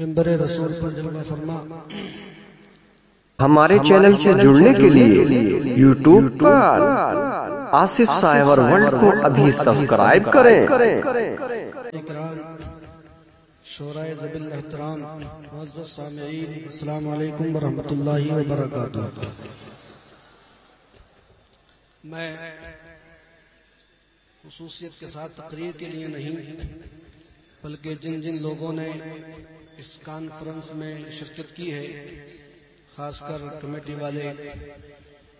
ممبر رسول پر جلوہ فرما. ہمارے چینل سے جڑنے کے لیے یوٹیوب پر آصف سائبر ورلڈ کو ابھی سبسکرائب کریں. شورائے ذوی الاحترام معزز سامعین، السلام علیکم ورحمۃ اللہ وبرکاتہ. میں خصوصیت کے ساتھ تقریر کے لیے نہیں بلکہ جن جن لوگوں نے اس کانفرنس میں شرکت کی ہے، خاص کر کمیٹی والے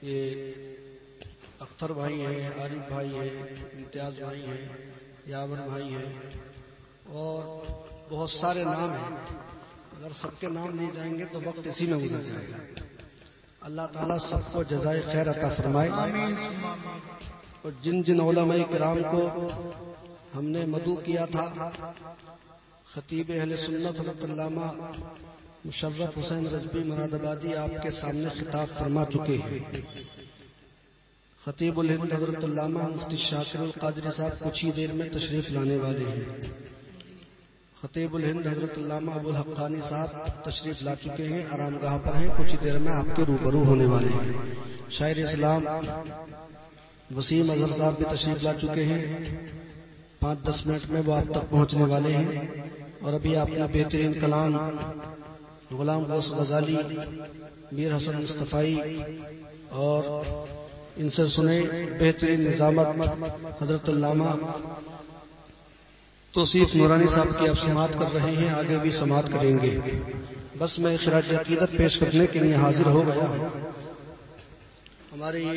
یہ اختر بھائی ہیں، عارف بھائی ہیں، انتیاز بھائی ہیں، یاور بھائی ہیں، اور بہت سارے نام ہیں. اگر سب کے نام لیے جائیں گے تو وقت اسی میں گزر جائے گا. اللہ تعالیٰ سب کو جزائے خیر عطا فرمائے. اور جن جن علماء کرام کو ہم نے مدعو کیا تھا، خطیب اہل سنت حضرت علامہ مشرف حسین رجبی مرادبادی آپ کے سامنے خطاب فرما چکے ہیں. خطیب الہند حضرت علامہ مفتی شاکر القادری صاحب کچھ ہی دیر میں تشریف لانے والے ہیں. خطیب الہند حضرت علامہ ابو الحقانی صاحب تشریف لا چکے ہیں، آرام گاہ پر ہیں، کچھ ہی دیر میں آپ کے روبرو ہونے والے ہیں. شاعر اسلام وسیم اظہر صاحب بھی تشریف لا چکے ہیں، 5-10 منٹ میں وہ آپ تک پہنچنے والے ہیں. اور ابھی آپ نے بہترین کلام غلام غزالی میر حسن مصطفائی اور ان سے سنے بہترین نظامت حضرت علامہ توصیف نورانی صاحب کی آپ سماعت کر رہے ہیں، آگے بھی سماعت کریں گے. بس میں خراج عقیدت پیش کرنے کے لیے حاضر ہو گیا ہوں. ہمارے یہ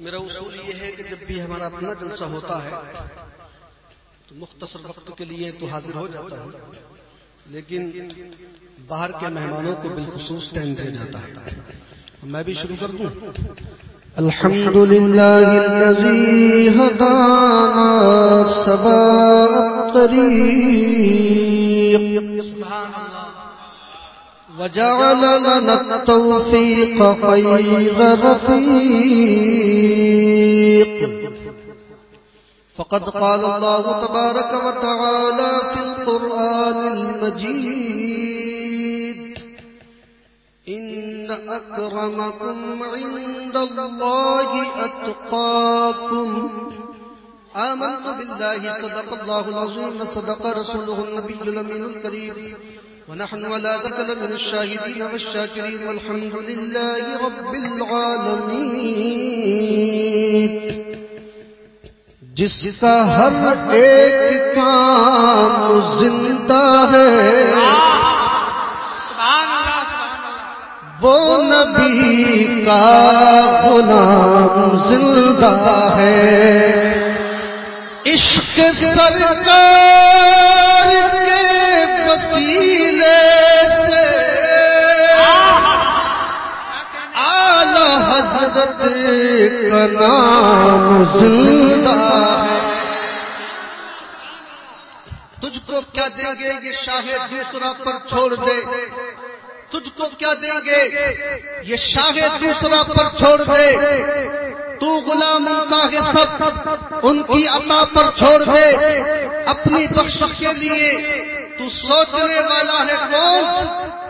میرا اصول یہ ہے کہ جب بھی ہمارا اپنا جلسہ ہوتا ہے تو مختصر وقت کے لیے تو حاضر ہو جاتا ہوں، لیکن باہر کے مہمانوں کو بالخصوص ٹائم دیا جاتا ہے. میں بھی شروع کر دوں. الحمدللہ الذی ہدانا سباء الطریق سبحان اللہ وجعل لنا التوفیق خیر رفیق. فقد قال الله تبارك وتعالى في القرآن المجيد إن أكرمكم عند الله أتقاكم. آمنت بالله صدق الله العظيم وصدق رسوله النبي الأمين الكريم ونحن على ذلك من الشاهدين والشاكرين والحمد لله رب العالمين. جس کا ہر ایک کام زندہ ہے وہ نبی کا غلام زندہ ہے. عشق سرکار کے وسیلے سے اعلیٰ حضرت کا نام زندہ ہے. تجھ کو کیا دیں گے یہ شاہ دوسرا پر چھوڑ دے، تجھ کو کیا دیں گے یہ شاہ دوسرا پر چھوڑ دے. تو غلام ان کا ہے سب ان کی عطا پر چھوڑ دے. اپنی بخشش کے لیے تو سوچنے والا ہے کون؟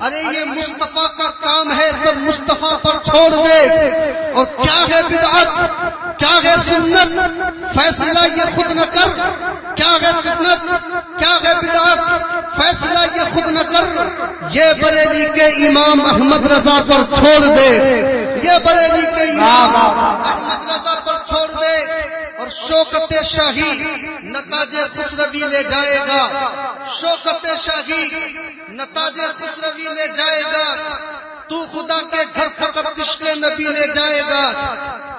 ارے یہ مصطفیٰ کا کام ہے، سب مصطفیٰ پر چھوڑ دے. اور کیا ہے بدعت، کیا ہے سنت، فیصلہ یہ خود نہ کر. کیا ہے سنت، کیا ہے بدعت، فیصلہ یہ خود نہ کر. یہ بریلی کے امام احمد رضا پر چھوڑ دے، یہ بریلی کے امام احمد رضا پر چھوڑ دے. اور شوکت شاہی نتاج خسروی لے جائے گا، شوکت شاہی نتاج خسروی لے جائے گا. تو خدا کے گھر فقط عشق نبی لے جائے گا.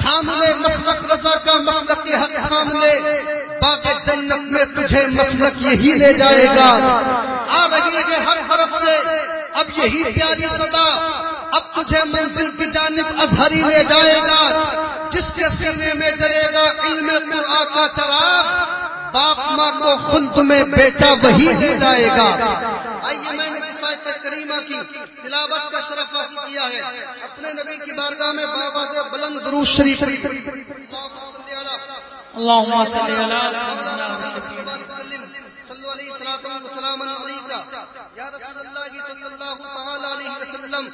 تھام لے مسلک رضا کا، مسلک حق تھام لے. باغ جنت میں تجھے مسلک یہی لے جائے گا۔ آ رہی ہے ہر طرف سے اب یہی پیاری صدا، اب تجھے منزل کی جانب اظہری لے جائے گا۔ جس کے سینے میں جلے گا علم قرآن کا چراغ، باپ ماں کو خلد میں بیٹا وہی لے جائے گا۔ آئیے میں نے جس آیت کریمہ کی تلاوت کا شرف حاصل کیا ہے اپنے نبی کی بارگاہ میں باواز بلند درود شریف پڑھی۔ اللهم صل على سيدنا محمد صلوا علیہ الصلوۃ والسلام علیک یا رسول اللہ صلی اللہ تعالی علیہ وسلم۔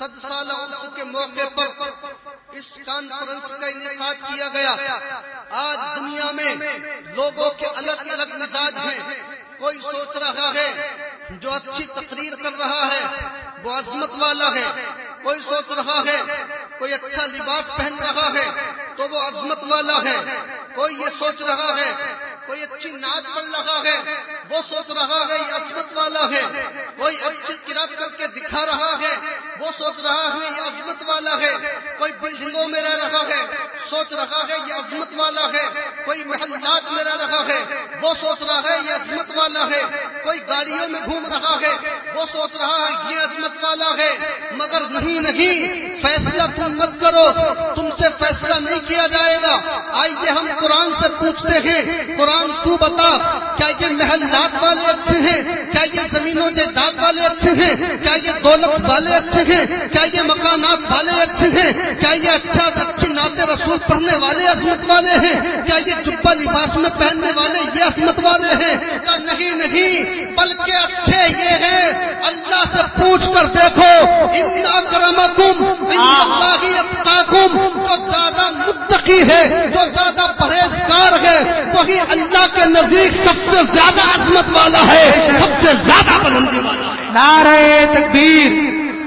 100 سالہ عرس کے موقع پر اس کانفرنس کا انعقاد کیا گیا۔ آج دنیا میں لوگوں کے الگ الگ مزاج ہیں، کوئی سوچ رہا ہے جو اچھی تقریر کر رہا ہے وہ عظمت والا ہے، کوئی سوچ رہا ہے کوئی اچھا لباس پہن رہا ہے تو وہ عظمت والا ہے، کوئی یہ سوچ رہا ہے کوئی اچھی نعت پڑھ رہا ہے وہ سوچ رہا ہے یہ عظمت والا ہے، کوئی اچھی قرات کر کے دکھا رہا ہے وہ سوچ رہا ہے یہ عظمت والا ہے، کوئی بلڈنگوں میں رہ رہا ہے سوچ رہا ہے یہ عظمت والا ہے، کوئی محلات میں رہ رہا ہے وہ سوچ رہا ہے یہ عظمت والا ہے، کوئی گاڑیوں میں گھوم رہا ہے وہ سوچ رہا ہے یہ عظمت والا ہے۔ مگر نہیں، فیصلہ تم مت کرو، تم سے فیصلہ نہیں کیا جائے گا۔ آئیے ہم قرآن سے پوچھتے ہیں، قرآن تو بتا کیا یہ محلات والے اچھے ہیں، کیا یہ زمینوں جائیداد والے اچھے ہیں، کیا یہ دولت والے اچھے ہیں، کیا یہ مکانات والے اچھے ہیں، کیا یہ اچھا اچھی نعت رسول پڑھنے والے عظمت والے ہیں، کیا یہ جبہ لباس میں پہننے والے یہ عظمت والے ہیں؟ کہا نہیں، بلکہ اچھے یہ ہیں۔ اللہ سے پوچھ کر دیکھو، ان اکرمکم عند اللہ اتقاکم، جو زیادہ متقی ہے جو زیادہ پرہیزگار ہے وہی اللہ کے نزدیک سب سے زیادہ عظمت والا ہے، سب سے زیادہ بلندی والا ہے۔ نعرہ تکبیر،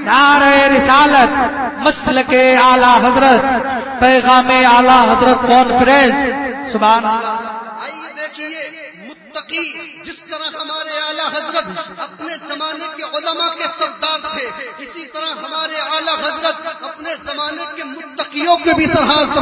نعرہ رسالت، مسلک اعلیٰ حضرت، پیغام اعلیٰ حضرت کانفرنس، سبحان اللہ۔ آئیے دیکھیے متقی جس طرح ہمارے اعلیٰ حضرت اپنے زمانے کے علماء کے سردار تھے، اسی طرح ہمارے اعلیٰ حضرت اپنے زمانے کے متقیوں کے بھی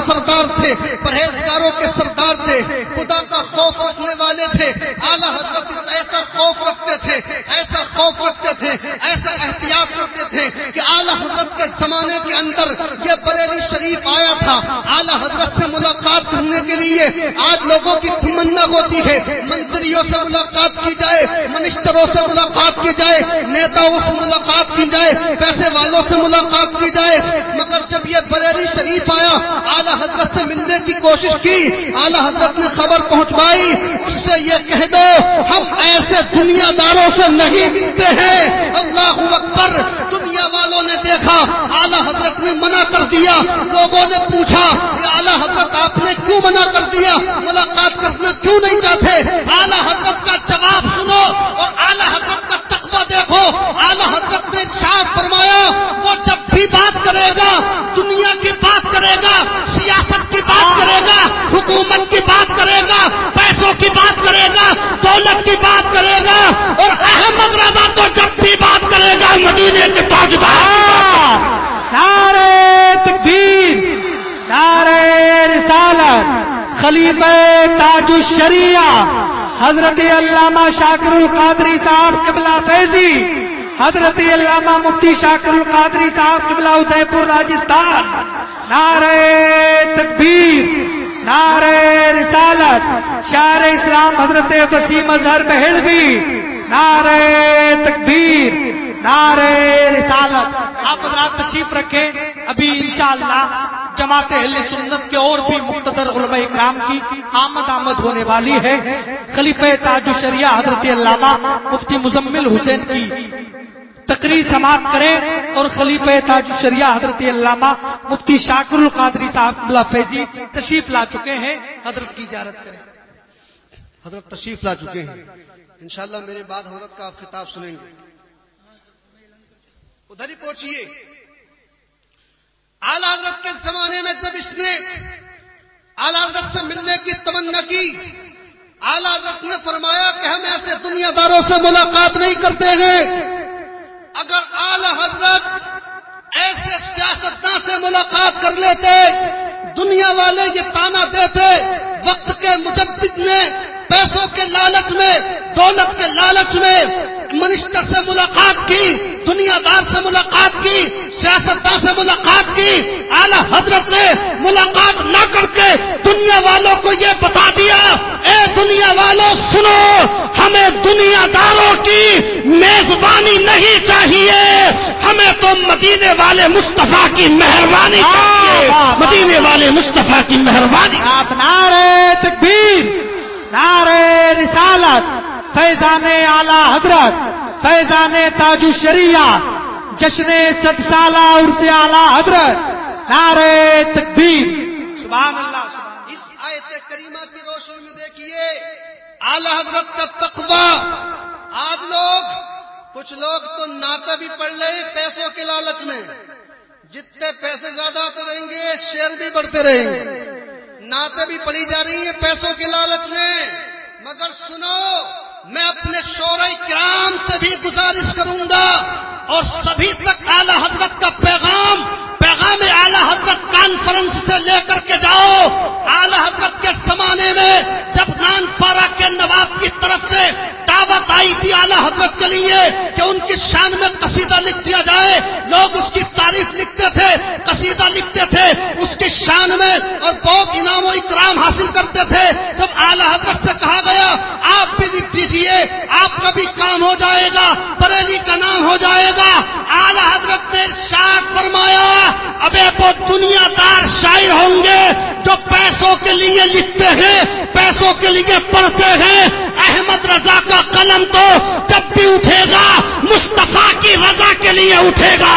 سردار تھے، پرہیزگاروں کے سردار تھے، خدا کا خوف رکھنے والے تھے۔ اعلیٰ حضرت ایسا خوف رکھتے تھے، ایسا خوف رکھتے تھے، ایسا احتیاط کرتے تھے کہ اعلیٰ حضرت کے زمانے کے اندر یہ بریلی شریف آیا تھا، اعلیٰ حضرت سے ملاقات کرنے کے لیے آج لوگوں کی تمنا ہوتی ہے منتریوں سے ملاقات کی جائے، منسٹروں سے ملاقات کی جائے، نیتاؤں سے ملاقات کی جائے، پیسے والوں سے ملاقات کی جائے، مگر جب یہ بریلی شریف آیا اعلیٰ حضرت سے ملنے کی کوشش کی، اعلیٰ حضرت نے خبر پہنچوائی، اس سے یہ کہہ دو ہم ایسے دنیا داروں سے نہیں ملتے ہیں۔ اللہ اکبر، دنیا والوں نے دیکھا اعلیٰ حضرت نے منع کر دیا، لوگوں نے پوچھا اعلیٰ حضرت آپ نے کیوں منع کر دیا، ملاقات کرنا کیوں نہیں چاہتے؟ اعلیٰ حضرت کا جواب سنو اور اعلیٰ حضرت کا تقویٰ دیکھو۔ اعلیٰ حضرت نے ارشاد فرمایا وہ جب بھی بات کرے گا دنیا کی بات کرے گا، سیاست کی بات کرے گا، حکومت کی بات کرے گا، پیسوں کی بات کرے گا، دولت کی بات کرے گا، اور احمد رضا تو جب بھی بات کرے گا مدینے کے تاجدار کی بات کرے گا۔ نعرہ تکبیر، نعرہ رسالت، خلیفہ تاج الشریعہ حضرت علامہ شاکر القادری صاحب قبلہ فیضی، حضرت علامہ مفتی شاکر القادری صاحب قبلہ ادے پور راجستھان۔ نعرہ تکبیر، نعرہ رسالت، شاعر اسلام حضرت وسیم اظہر بہلوی۔ نعرہ تکبیر، نعرہ رسالت۔ آپ حضرات تشریف رکھیں، ابھی انشاءاللہ جماعت اہل سنت کے اور بھی مقتدر علماء اکرام کی آمد ہونے والی ہے۔ خلیفہ تاج الشریعہ حضرت علامہ مفتی مزمل حسین کی تقریر سماعت کریں اور خلیفہ تاج الشریعہ حضرت علامہ مفتی شاکر القادری صاحب قبلہ فیضی تشریف لا چکے ہیں، حضرت کی زیارت کریں۔ حضرت تشریف لا چکے ہیں، انشاءاللہ میرے بعد حضرت کا آپ خطاب سنیں گے۔ ادھر ہی پہنچیے، اعلی حضرت کے زمانے میں جب اس نے اعلی حضرت سے ملنے کی تمنا کی، اعلی حضرت نے فرمایا کہ ہم ایسے دنیا داروں سے ملاقات نہیں کرتے ہیں۔ اگر اعلی حضرت ایسے سیاستداں سے ملاقات کر لیتے دنیا والے یہ تانا دیتے، وقت کے مجدد نے پیسوں کے لالچ میں، دولت کے لالچ میں منسٹر سے ملاقات کی، دنیا دار سے ملاقات کی، سیاستدان سے ملاقات کی. اعلیٰ حضرت نے ملاقات نہ کر کے دنیا والوں کو یہ بتا دیا، اے دنیا والوں سنو، ہمیں دنیا داروں کی میزبانی نہیں چاہیے، ہمیں تو مدینے والے مصطفیٰ کی مہربانی چاہیے، مدینے والے مصطفیٰ کی مہربانی. آپ نعرہ تکبیر، نعرہ رسالت، فیضان اعلیٰ حضرت، فیضان تاج الشریعہ، جشن 100 سالہ عرس اعلیٰ حضرت، نعرہ تکبیر. سبحان اللہ. سبحان اس آیت کریمہ کی روشنی میں دیکھیے اعلیٰ حضرت کا تقویٰ. آج لوگ، کچھ لوگ تو نعت بھی پڑھ لیں پیسوں کے لالچ میں، جتنے پیسے زیادہ آتے رہیں گے شعر بھی بڑھتے رہیں گے، نعتیں بھی پڑھی جا رہی ہیں پیسوں کے لالچ میں. مگر سنو، میں اپنے شعراء کرام سے بھی گزارش کروں گا اور سبھی تک اعلیٰ حضرت کا پیغام، پیغام اعلیٰ حضرت کانفرنس سے لے کر کے جاؤ. اعلیٰ حضرت کے زمانے میں جب نان پارہ کے نواب کی طرف سے دعوت آئی تھی اعلیٰ حضرت کے لیے کہ ان کی شان میں قصیدہ لکھ دیا جائے، لوگ اس کی تعریف لکھتے تھے، قصیدہ لکھتے تھے اس کی شان میں، اور بہت انعام و اکرام حاصل کرتے تھے. جب اعلیٰ حضرت سے کہا گیا آپ بھی لکھ دیجیے، آپ کا بھی کام ہو جائے گا، بریلی کا نام ہو جائے گا، اعلیٰ حضرت نے ارشاد فرمایا ابے وہ دنیا دار شاعر ہوں گے جو پیسوں کے لیے لکھتے ہیں، پیسوں کے لیے پڑھتے ہیں. احمد رضا کا قلم تو جب بھی اٹھے گا مصطفیٰ کی رضا کے لیے اٹھے گا،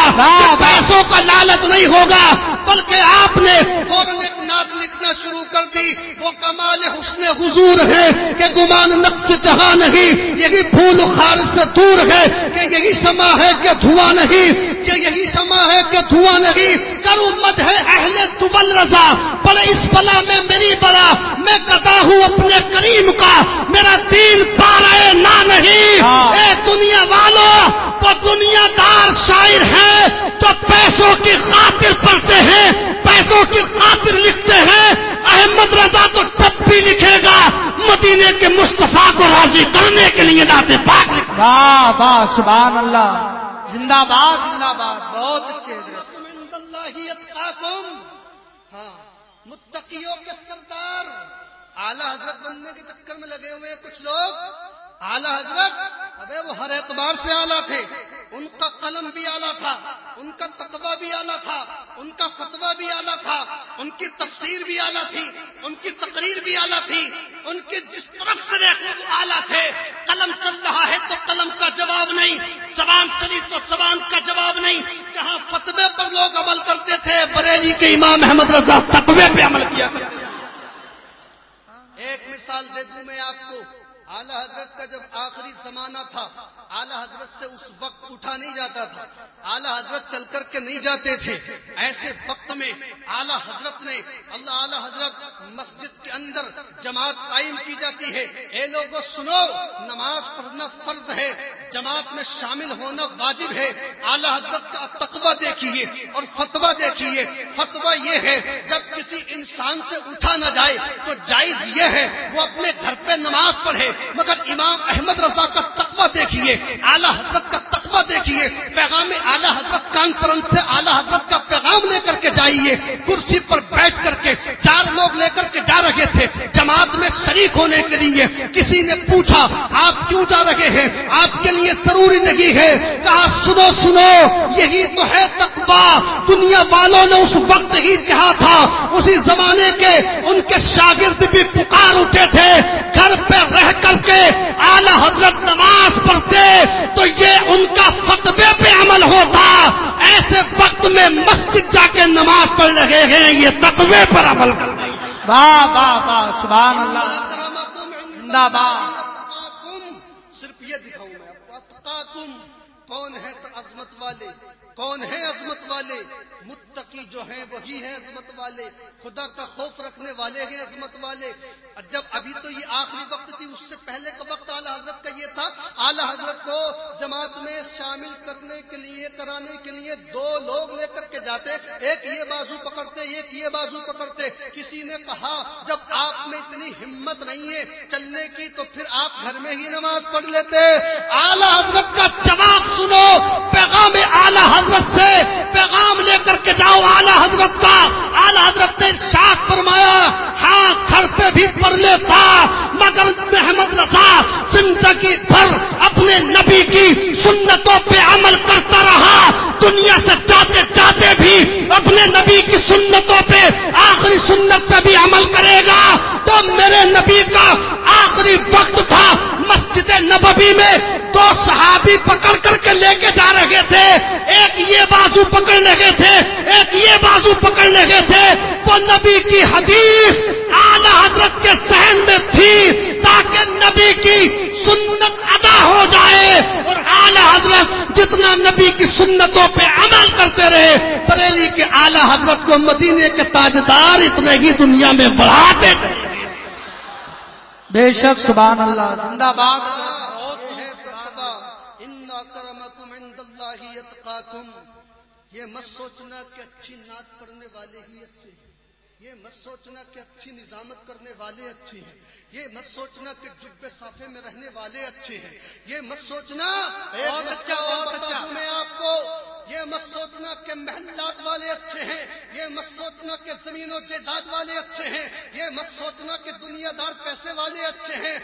پیسوں کا لالچ نہیں ہوگا. بلکہ آپ نے فوراً ایک نعت لکھنا شروع کر دی، وہ کمال حسن حضور ہے کہ گمان نقص جہاں نہیں، یہی پھول خار سے دور ہے کہ یہی سما ہے کہ دھواں نہیں، کہ یہی سما ہے کہ دھواں نہیں. کروں مدح اہل دول رضا، بل اس بلا میں میری بلا، میں قطع ہوں اپنے کریم کا، میرا دین پارے نہ نہیں. اے دنیا والوں، وہ دنیا دار شاعر ہیں جو پیسوں کی خاطر پڑھتے ہیں، پیسوں کی خاطر لکھتے ہیں. احمد رضا تو جب بھی لکھے گا مدینے کے مصطفیٰ کو راضی کرنے کے لیے نعتیں پاک لکھے گا. واہ واہ، سبحان اللہ. زندہ باد، زندہ باد. بہت اچھے حضرت. ہاں، متقیوں کے سردار اعلیٰ حضرت بننے کے چکر میں لگے ہوئے ہیں کچھ لوگ. اعلیٰ حضرت ابے وہ ہر اعتبار سے اعلیٰ تھے، ان کا قلم بھی اعلیٰ تھا، ان کا تقویٰ بھی اعلیٰ تھا، ان کا فتویٰ بھی اعلیٰ تھا، ان کی تفسیر بھی اعلیٰ تھی، ان کی تقریر بھی اعلیٰ تھی، ان کے جس طرف سے دیکھو وہ اعلیٰ تھے. قلم چل رہا ہے تو قلم کا جواب نہیں، زبان چلی تو زبان کا جواب نہیں. جہاں فتوے پر لوگ عمل کرتے تھے، بریلی کے امام احمد رضا تقوی پہ عمل کیا کرتے تھے. ایک مثال دے دوں میں آپ کو. اعلیٰ حضرت کا جب آخری زمانہ تھا، اعلیٰ حضرت سے اس وقت اٹھا نہیں جاتا تھا، اعلیٰ حضرت چل کر کے نہیں جاتے تھے. ایسے وقت میں اعلیٰ حضرت نے اللہ، اعلیٰ حضرت مسجد کے اندر جماعت قائم کی جاتی ہے. اے لوگوں سنو، نماز پڑھنا فرض ہے، جماعت میں شامل ہونا واجب ہے. اعلیٰ حضرت کا تقویٰ دیکھیے اور فتویٰ دیکھیے. فتویٰ یہ ہے جب کسی انسان سے اٹھا نہ جائے تو جائز یہ ہے وہ اپنے گھر پہ نماز پڑھے. مگر امام احمد رضا کا تقویٰ دیکھیے، اعلیٰ حضرت کا تقویٰ دیکھیے. پیغام اعلیٰ حضرت کانفرنس سے اعلیٰ حضرت کا پیغام لے کر کے جائیے. کرسی پر بیٹھ کر کے چار لوگ لے کر کے جا رہے تھے جماعت میں شریک ہونے کے لیے. کسی نے پوچھا آپ کیوں جا رہے ہیں، آپ کے لیے ضروری نہیں ہے. کہا سنو سنو، یہی تو ہے تقویٰ. دنیا والوں نے اس وقت ہی کہا تھا، اسی زمانے کے ان کے شاگرد بھی پکار اٹھے تھے. گھر پہ رہ کر کے اعلیٰ حضرت نماز پڑھتے تو یہ ان کا فتوے پہ عمل ہوتا. ایسے وقت میں مسجد جا کے نماز پڑھ رہے ہیں، یہ تقوی پر عمل کر رہے ہیں. واہ واہ واہ، سبحان اللہ. زندہ باد. صرف یہ دکھاؤں میں آپ کو اتقاکم، کون ہے عظمت والے، کون ہے عظمت والے. متقی جو ہیں وہی ہیں عظمت والے، خدا کا خوف رکھنے والے ہیں عظمت والے. جب ابھی تو یہ آخری وقت تھی، اس سے پہلے کا وقت اعلیٰ حضرت کا یہ تھا اعلی حضرت کو جماعت میں شامل کرانے کے لیے دو لوگ لے کر کے جاتے، ایک یہ بازو پکڑتے. کسی نے کہا جب آپ میں اتنی ہمت نہیں ہے چلنے کی تو پھر آپ گھر میں ہی نماز پڑھ لیتے. اعلی حضرت کا جواب سنو، پیغام اعلی حضرت سے پیغام لے کر کے جاؤ اعلی حضرت کا. اعلی حضرت نے ارشاد فرمایا، ہاں گھر پہ بھی پڑھ لیتا مگر محمد رضا زندگی بھر اپنے نبی کی سنتوں پہ عمل کرتا رہا، دنیا سے جاتے جاتے بھی اپنے نبی کی سنتوں پہ، آخری سنت پہ بھی عمل کرے گا. تو میرے نبی کا آخری وقت تھا، مسجد نبوی میں دو صحابی پکڑ کر کے لے کے جا رہے تھے، ایک یہ بازو پکڑ رہے تھے. وہ نبی کی حدیث اعلی حضرت کے ذہن میں تھی تاکہ نبی کی سنت ادا ہو جائے، اور اعلی حضرت جتنا نبی کی سنتوں پہ عمل کرتے رہے. بریلی کے اعلی حضرت کو مدینے کے تاجدار اتنے ہی دنیا میں بڑھاتے تھے. بے شک، سبحان اللہ، زندہ باد. یہ مت سوچنا کہ اچھی نعت پڑھنے والے ہی اچھے ہیں، یہ مت سوچنا کہ اچھی نظامت کرنے والے اچھے ہیں، یہ مت سوچنا کہ جبے صافے میں رہنے والے اچھے ہیں، یہ مت سوچنا میں آپ کو، یہ مت سوچنا کہ محلات والے اچھے ہیں، یہ مت سوچنا کہ زمین و جائیداد والے اچھے ہیں، یہ مت سوچنا کہ دنیا دار پیسے والے اچھے ہیں،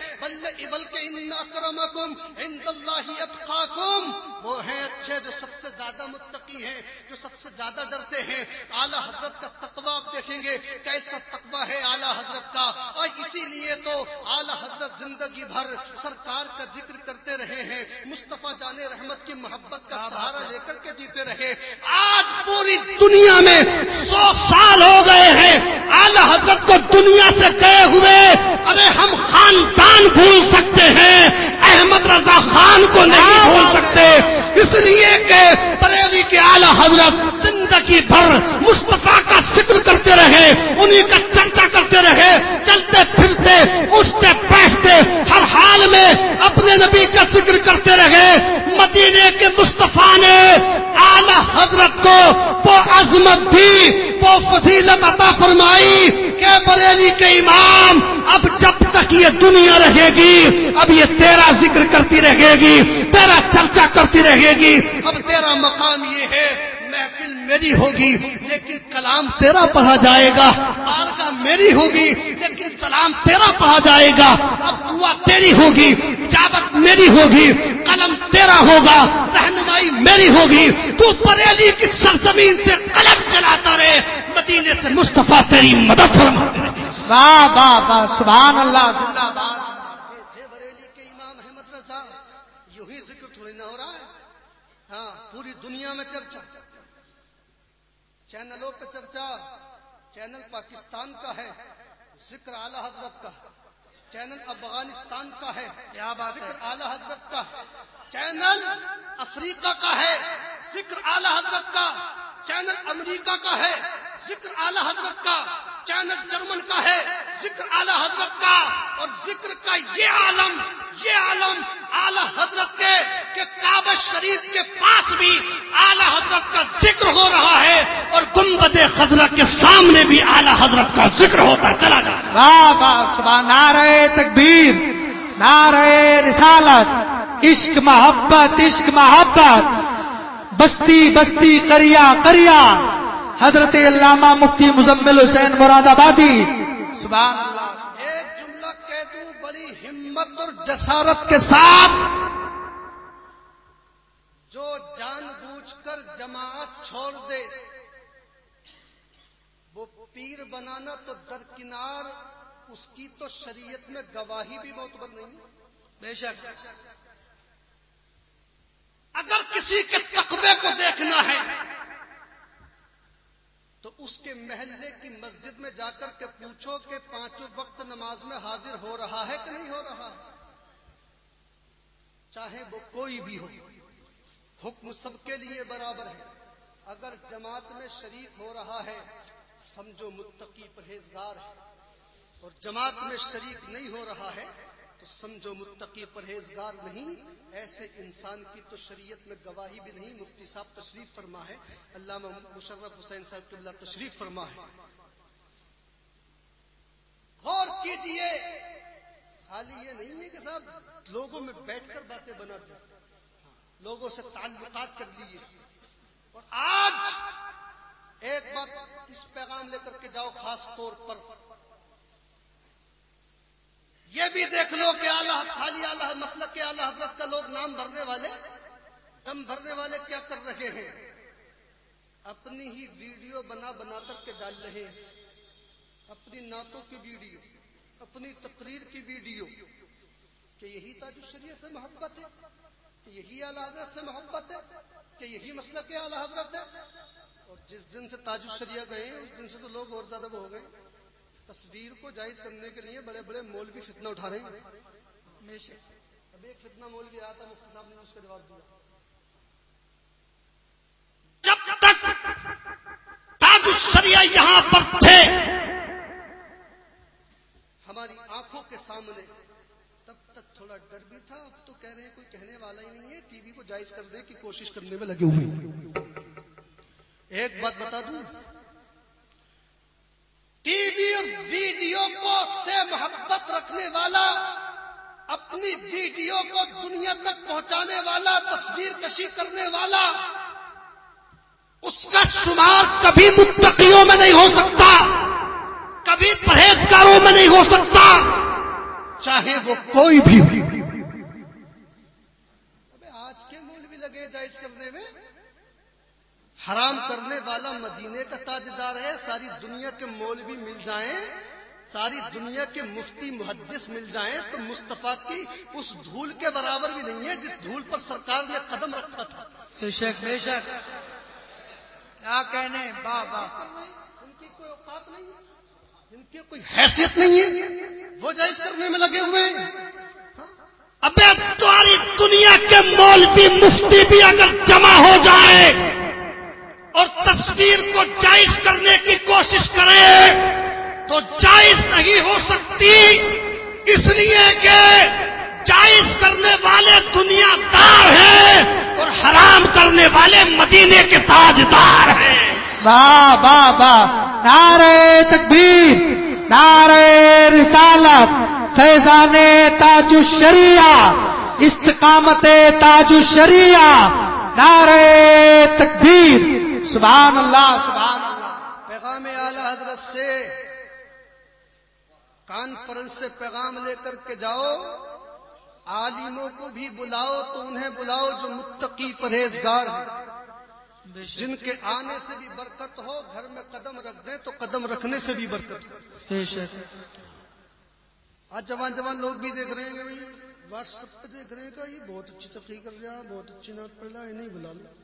بلکہ ان اکرمکم عند اللہ اتقاکم، وہ ہیں اچھے جو سب سے زیادہ متقی ہیں، جو سب سے زیادہ ڈرتے ہیں. اعلیٰ حضرت کا تقویٰ آپ دیکھیں گے کیسا تقویٰ ہے اعلیٰ حضرت کا، اور اسی لیے تو اعلیٰ حضرت زندگی بھر سرکار کا ذکر کرتے رہے ہیں، مصطفیٰ جان رحمت کی محبت کا سہارا لے کر کے جیتے رہے. آج پوری دنیا میں 100 سال ہو گئے ہیں اعلیٰ حضرت کو دنیا سے گئے ہوئے. ارے ہم خاندان بھول سکتے ہیں، احمد رضا خان کو نہیں بھول سکتے، اس لیے کہ بریلی کے اعلیٰ حضرت زندگی بھر مصطفیٰ کا ذکر کرتے رہے، انہی کا چرچا کرتے رہے، چلتے پھرتے اٹھتے بیٹھتے ہر حال میں اپنے نبی کا ذکر کرتے رہے. مدینے کے مصطفیٰ نے اعلیٰ حضرت کو وہ عظمت دی، وہ فضیلت عطا فرمائی کہ بریلی کے امام اب جب تک یہ دنیا رہے گی اب یہ تیرا ذکر کرتی رہے گی، تیرا چرچا کرتی رہے گی. اب تیرا مقام یہ ہے، محفل میری ہوگی لیکن کلام تیرا پڑھا جائے گا، بارگاہ میری ہوگی لیکن سلام تیرا پڑھا جائے گا، اب دعا تیری ہوگی، اجابت میری ہوگی، قلم تیرا ہوگا، رہنمائی میری ہوگی. تو بریلی کی سرزمین سے قلم چلاتا رہے، مدینے سے مصطفیٰ تیری مدد فرماتے رہے. واہ واہ واہ، سبحان اللہ، زندہ باد. بریلی کے امام احمد رضا، یوں ہی ذکر تھوڑی نہ ہو رہا ہے، ہاں پوری دنیا میں چرچا، چینلوں پہ چرچا. چینل پاکستان کا ہے ذکر اعلی حضرت کا، چینل افغانستان کا ہے ذکر اعلی حضرت کا، چینل افریقہ کا ہے ذکر اعلی حضرت کا، چینل امریکہ کا ہے ذکر اعلی حضرت کا، چینل جرمن کا ہے ذکر اعلی حضرت کا. اور ذکر کا یہ عالم اعلی حضرت کے کہ کعبہ شریف کے پاس بھی اعلی حضرت کا ذکر ہو رہا ہے، اور گنبد خضرا کے سامنے بھی اعلی حضرت کا ذکر ہوتا چلا جاتا. واہ واہ، سبحان، نعرہ تکبیر، نعرہ رسالت، عشق محبت، بستی کریا، حضرت علامہ مفتی مزمل حسین مرادبادی. سبحان اللہ، ایک جملہ کہہ دوں بڑی ہمت اور جسارت کے ساتھ، جو جان بوجھ کر جماعت چھوڑ دے وہ پیر بنانا تو درکنار، اس کی تو شریعت میں گواہی بھی معتبر نہیں ہے. بے شک، اگر کسی کے تقوی کو دیکھنا ہے تو اس کے محلے کی مسجد میں جا کر کے پوچھو کہ پانچوں وقت نماز میں حاضر ہو رہا ہے کہ نہیں ہو رہا ہے، چاہے وہ کوئی بھی ہو، حکم سب کے لیے برابر ہے. اگر جماعت میں شریک ہو رہا ہے سمجھو متقی پرہیزگار ہے، اور جماعت میں شریک نہیں ہو رہا ہے تو سمجھو متقی پرہیزگار نہیں، ایسے انسان کی تو شریعت میں گواہی بھی نہیں۔ مفتی صاحب تشریف فرما ہے، علامہ مشرف حسین صاحب قبلہ تشریف فرما ہے۔ غور کیجئے، خالی یہ نہیں ہے کہ صاحب لوگوں میں بیٹھ کر باتیں بنا دیں، لوگوں سے تعلقات کر لیے۔ اور آج ایک بات اس پیغام لے کر کے جاؤ، خاص طور پر یہ بھی دیکھ لو کہ اعلیٰ مسلک کے اعلیٰ حضرت کا لوگ نام بھرنے والے، دم بھرنے والے کیا کر رہے ہیں؟ اپنی ہی ویڈیو بنا کر کے ڈال رہے ہیں، اپنی نعتوں کی ویڈیو، اپنی تقریر کی ویڈیو، کہ یہی تاج الشریعہ سے محبت ہے، کہ یہی اعلیٰ حضرت سے محبت ہے، کہ یہی مسلک کے اعلیٰ حضرت ہے۔ اور جس دن سے تاج الشریعہ گئے اس دن سے تو لوگ اور زیادہ ہو گئے۔ تصویر کو جائز کرنے کے لیے بڑے بڑے مولوی فتنہ اٹھا رہے ہیں ہمیشہ۔ اب ایک فتنہ مولوی آیا تھا، مفتی صاحب نے اس کا جواب دیا، جب تک تاج الشریعہ یہاں پر تھے ہماری آنکھوں کے سامنے تب تک تھوڑا ڈر بھی تھا، اب تو کہہ رہے ہیں کوئی کہنے والا ہی نہیں ہے، ٹی وی کو جائز کرنے کی کوشش کرنے میں لگے ہوئے ہیں۔ ایک بات بتا دوں، ٹی وی اور ویڈیو کو سے محبت رکھنے والا، اپنی ویڈیو کو دنیا تک پہنچانے والا، تصویر کشی کرنے والا، اس کا شمار کبھی متقیوں میں نہیں ہو سکتا، کبھی پرہیزگاروں میں نہیں ہو سکتا، چاہے وہ کوئی بھی ہو۔ آج کے مولوی لگے جائز کرنے میں، حرام کرنے والا مدینے کا تاجدار ہے۔ ساری دنیا کے مولوی مل جائیں، ساری دنیا کے مفتی محدث مل جائیں تو مصطفیٰ کی اس دھول کے برابر بھی نہیں ہے جس دھول پر سرکار نے قدم رکھا تھا۔ بے شک بے شک، کیا کہنے، واہ واہ۔ ان کی کوئی اوقات نہیں ہے، ان کی کوئی حیثیت نہیں ہے، وہ جائز کرنے میں لگے ہوئے ہیں۔ ابے تمہاری دنیا کے مولوی مفتی بھی اگر جمع ہو جائے اور تصویر کو جائز کرنے کی کوشش کرے تو جائز نہیں ہو سکتی، اس لیے کہ جائز کرنے والے دنیا دار ہیں اور حرام کرنے والے مدینے کے تاجدار ہیں۔ واہ واہ واہ، نعرہ تکبیر، نعرہ رسالت، فیضان تاج الشریعہ، استقامت تاج الشریعہ، نعرہ تکبیر، سبحان اللہ سبحان اللہ۔ پیغام اعلیٰ حضرت سے، کانفرنس سے پیغام لے کر کے جاؤ، عالموں کو بھی بلاؤ تو انہیں بلاؤ جو متقی پرہیزگار ہیں، جن کے آنے سے بھی برکت ہو، گھر میں قدم رکھ دیں تو قدم رکھنے سے بھی برکت ہو۔ آج جوان جوان لوگ بھی دیکھ رہے ہیں کہ بھائی واٹس ایپ پہ دیکھ رہے ہیں کہ یہ بہت اچھی تحقیق کر رہا ہے، بہت اچھی نعت پڑھ رہا ہے، نہیں بلا لو۔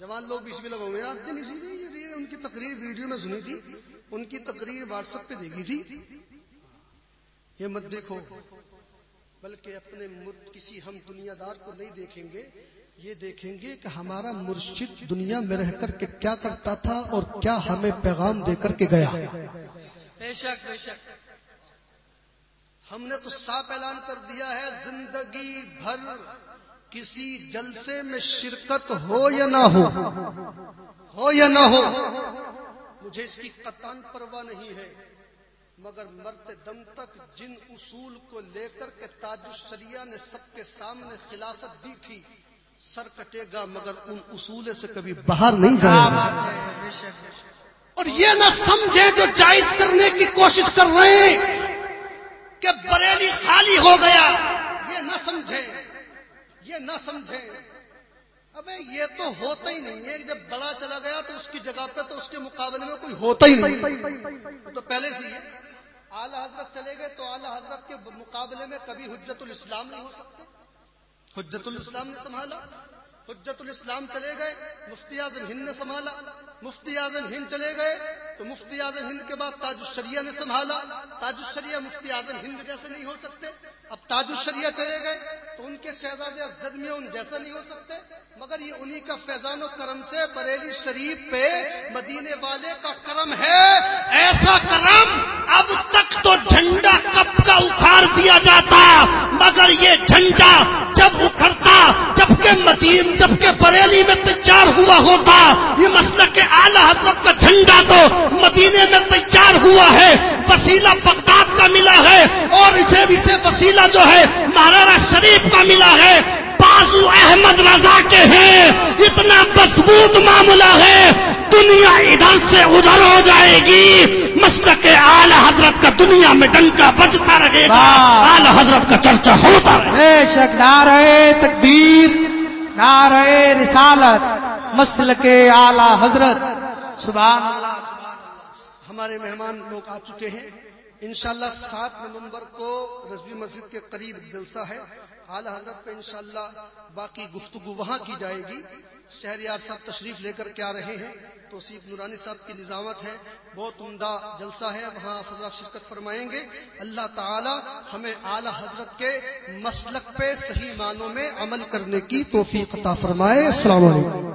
جوان لوگ بیچ میں لگا ہوئے ہیں، آج دن اسی لیے ان کی تقریر ویڈیو میں سنی تھی، ان کی تقریر واٹس ایپ پہ دیکھی تھی۔ یہ مت دیکھو، بلکہ اپنے کسی ہم دنیا دار کو نہیں دیکھیں گے، یہ دیکھیں گے کہ ہمارا مرشد دنیا میں رہ کر کے کیا کرتا تھا اور کیا ہمیں پیغام دے کر کے گیا۔ بے شک بے شک، ہم نے تو صاف اعلان کر دیا ہے، زندگی بھر کسی جلسے میں شرکت ہو یا نہ ہو، ہو یا نہ ہو، مجھے اس کی قطعاً پرواہ نہیں ہے، مگر مرتے دم تک جن اصول کو لے کر کے تاج الشریعہ نے سب کے سامنے خلافت دی تھی، سر کٹے گا مگر ان اصول سے کبھی باہر نہیں جائے گا۔ اور یہ نہ سمجھے جو جائز کرنے کی کوشش کر رہے ہیں کہ بریلی خالی ہو گیا، یہ نہ سمجھے، یہ نہ سمجھیں۔ ابے یہ تو ہوتا ہی نہیں ہے، جب بڑا چلا گیا تو اس کی جگہ پہ تو اس کے مقابلے میں کوئی ہوتا ہی نہیں، تو پہلے سے ہی اعلیٰ حضرت چلے گئے تو اعلیٰ حضرت کے مقابلے میں کبھی حجت الاسلام نہیں ہو سکتے۔ حجت الاسلام نے سنبھالا، حجت الاسلام چلے گئے، مفتی اعظم ہند نے سنبھالا، مفتی اعظم ہند چلے گئے تو مفتی اعظم ہند کے بعد تاج الشریعہ نے سنبھالا، تاج الشریعہ مفتی اعظم ہند جیسے نہیں ہو سکتے۔ اب تاج الشریعہ چلے گئے تو ان کے شہزادے اسجد میں ان جیسا نہیں ہو سکتے، مگر یہ انہی کا فیضان و کرم سے بریلی شریف پہ مدینے والے کا کرم ہے, ایسا کرم اب تک تو جھنڈا کب کا اکھاڑ دیا جاتا مگر یہ جھنڈا جب اکھڑتا جبکہ بریلی میں تیار ہوا ہوتا, یہ مسلک اعلیٰ حضرت کا جھنڈا تو مدینے میں تیار ہوا ہے, وسیلہ بغداد کا ملا ہے اور اسے وسیلہ جو ہے مہارانا شریف کا ملا ہے, بازو احمد رضا کے ہیں, اتنا مضبوط معاملہ ہے دنیا ادھر سے ادھر ہو جائے گی, مسلک اعلی حضرت کا دنیا میں ڈنکا بجتا رہے گا, اعلی حضرت کا چرچا ہوتا رہے گا. بے شک نعرہ تکبیر, نعرہ رسالت, مسلک اعلی حضرت. سبحان اللہ, سبحان اللہ. ہمارے مہمان لوگ آ چکے ہیں, انشاءاللہ 7 نومبر کو رضوی مسجد کے قریب جلسہ ہے, اعلی حضرت پہ انشاءاللہ باقی گفتگو وہاں کی جائے گی. شہریار صاحب تشریف لے کر کے آ رہے ہیں, توصیف نورانی صاحب کی نظامت ہے, بہت عمدہ جلسہ ہے, وہاں فضلہ شرکت فرمائیں گے. اللہ تعالی ہمیں اعلی حضرت کے مسلک پہ صحیح معنوں میں عمل کرنے کی توفیق عطا فرمائے. السلام علیکم.